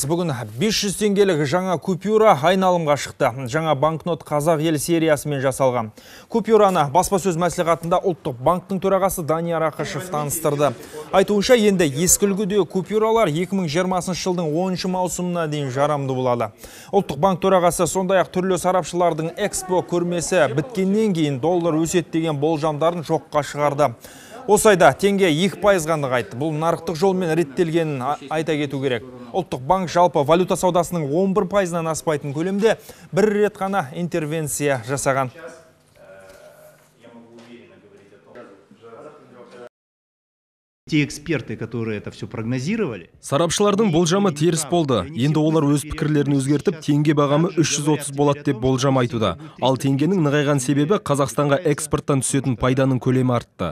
Армысыз, бүгін 500 теңгелік жаңа купюра айналымға шықты. Жаңа банкнот Қазақ елі сериясымен жасалған. Купюраны баспасөз мәслихатында Ұлттық банктың төрағасы Данияр Ақышев таныстырды. Айтуынша, енді ескілгіде купюралар 2020 жылдың 10 маусымына дейін жарамды болады. Ұлттық банк төрағасы сондай-ақ түрлі сарапшылардың ЭКСПО көрмесі біткеннен кейін доллар өседі деген болжамдарын жоққа шығарды. Осы айда теңге 2% нығайды. Бұл нарықтық жолмен реттелгенін айта кету керек. Ұлттық банк жалпы валюта саудасының 11%-нан аспайтын көлемде бір рет қана интервенция жасаған. Те эксперты, которые это все прогнозировали. Сарапшылардың болжамы теріс болды. Енді олар өз пікірлерін өзгертіп, теңге бағамы 330 болады деп болжам айтуда. Ал теңгенің нығайған себебі Қазақстанға экспорттан түсетін пайданың көлемі артты.